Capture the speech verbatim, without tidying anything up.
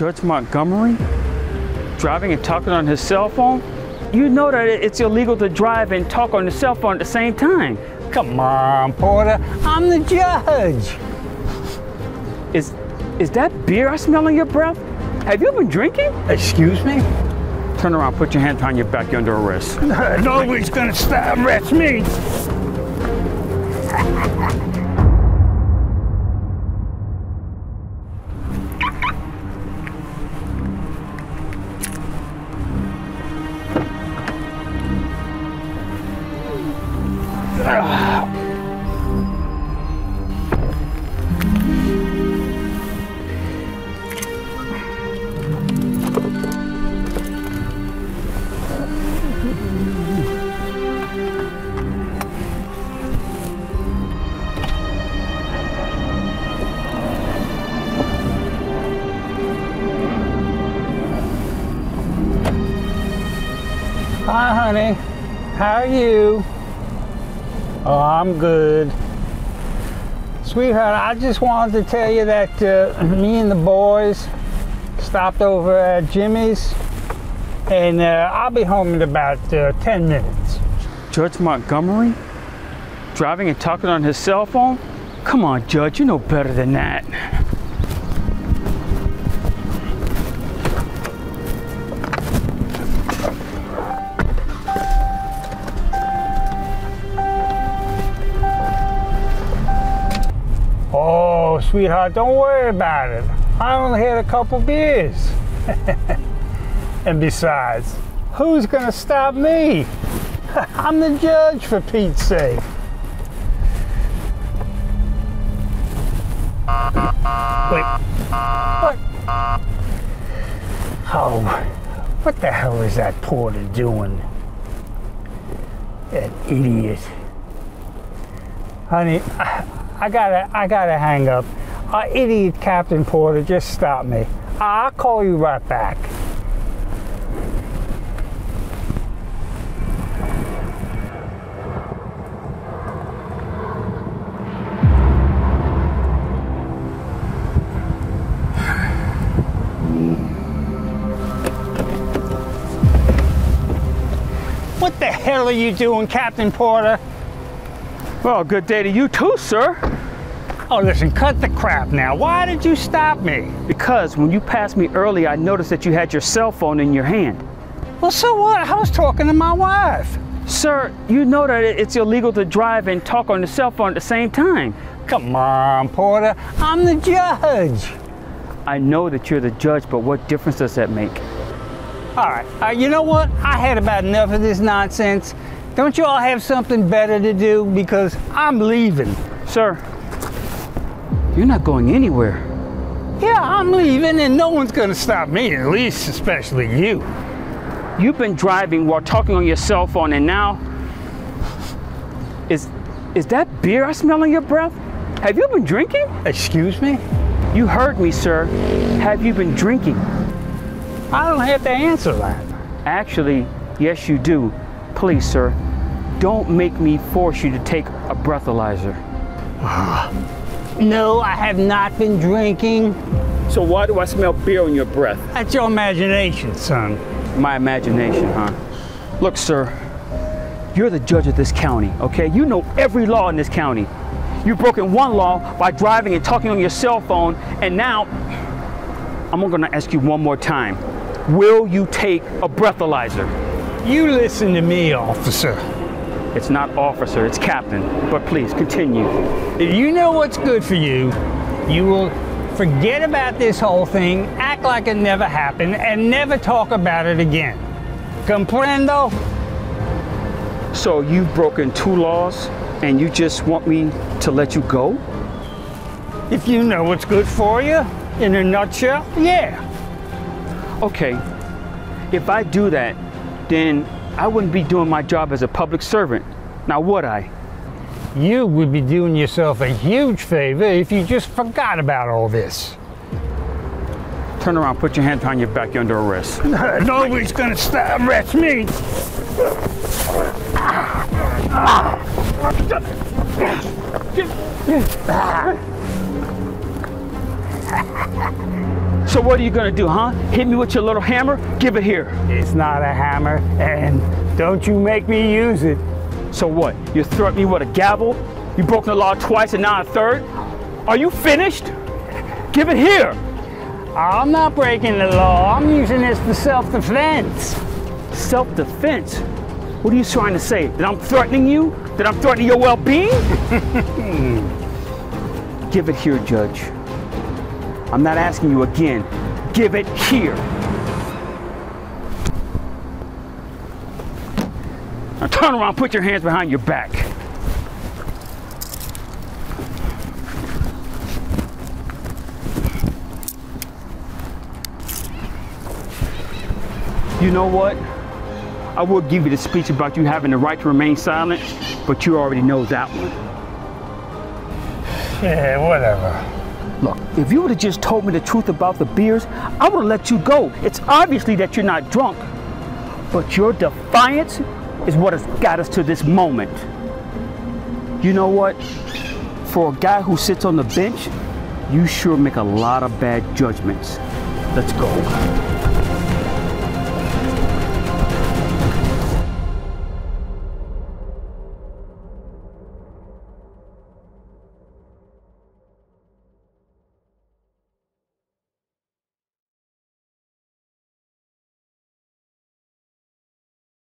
Judge Montgomery driving and talking on his cell phone? You know that it's illegal to drive and talk on the cell phone at the same time. Come on, Porter, I'm the judge. Is, is that beer I smell in your breath? Have you been drinking? Excuse me? Turn around, put your hand behind your back, you're under arrest. Nobody's gonna stop arrest me. Hi, honey. How are you? Oh, I'm good. Sweetheart, I just wanted to tell you that uh, me and the boys stopped over at Jimmy's, and uh, I'll be home in about uh, ten minutes. Judge Montgomery? Driving and talking on his cell phone? Come on, Judge, you know better than that. Sweetheart, don't worry about it. I only had a couple beers. And besides, who's gonna stop me? I'm the judge, for Pete's sake. Wait, what? Oh, what the hell is that Porter doing? That idiot. Honey, I I gotta, I gotta hang up. Uh, idiot Captain Porter just stopped me. I'll call you right back. What the hell are you doing, Captain Porter? Well, good day to you too, sir. Oh, listen, cut the crap now. Why did you stop me? Because when you passed me earlier, I noticed that you had your cell phone in your hand. Well, so what? I was talking to my wife. Sir, you know that it's illegal to drive and talk on the cell phone at the same time. Come on, Porter, I'm the judge. I know that you're the judge, but what difference does that make? All right, uh, you know what? I had about enough of this nonsense. Don't you all have something better to do? Because I'm leaving. Sir, you're not going anywhere. Yeah, I'm leaving, and no one's gonna stop me, at least especially you. You've been driving while talking on your cell phone, and now, is, is that beer I smell in your breath? Have you been drinking? Excuse me? You heard me, sir. Have you been drinking? I don't have to answer that. Actually, yes you do. Please, sir, don't make me force you to take a breathalyzer. No, I have not been drinking. So why do I smell beer in your breath? That's your imagination, son. My imagination, huh? Look, sir, you're the judge of this county, okay? You know every law in this county. You've broken one law by driving and talking on your cell phone, and now I'm gonna ask you one more time. Will you take a breathalyzer? You listen to me, officer. It's not officer, it's captain. But please, continue. If you know what's good for you, you will forget about this whole thing, act like it never happened, and never talk about it again. Comprendo? So you've broken two laws, and you just want me to let you go? If you know what's good for you, in a nutshell, yeah. Okay, if I do that, then I wouldn't be doing my job as a public servant, now would I? You would be doing yourself a huge favor if you just forgot about all this. Turn around, put your hand behind your back, you're under arrest. Nobody's gonna stop arrest me. So what are you gonna do, huh? Hit me with your little hammer? Give it here. It's not a hammer, and don't you make me use it. So what? You threatened me with a gavel? You broke the law twice and now a third? Are you finished? Give it here. I'm not breaking the law. I'm using this for self-defense. Self-defense? What are you trying to say? That I'm threatening you? That I'm threatening your well-being? Give it here, Judge. I'm not asking you again. Give it here. Now turn around, put your hands behind your back. You know what? I will give you the speech about you having the right to remain silent, but you already know that one. Yeah, whatever. Look, if you would have just told me the truth about the beers, I would have let you go. It's obviously that you're not drunk, but your defiance is what has got us to this moment. You know what? For a guy who sits on the bench, you sure make a lot of bad judgments. Let's go.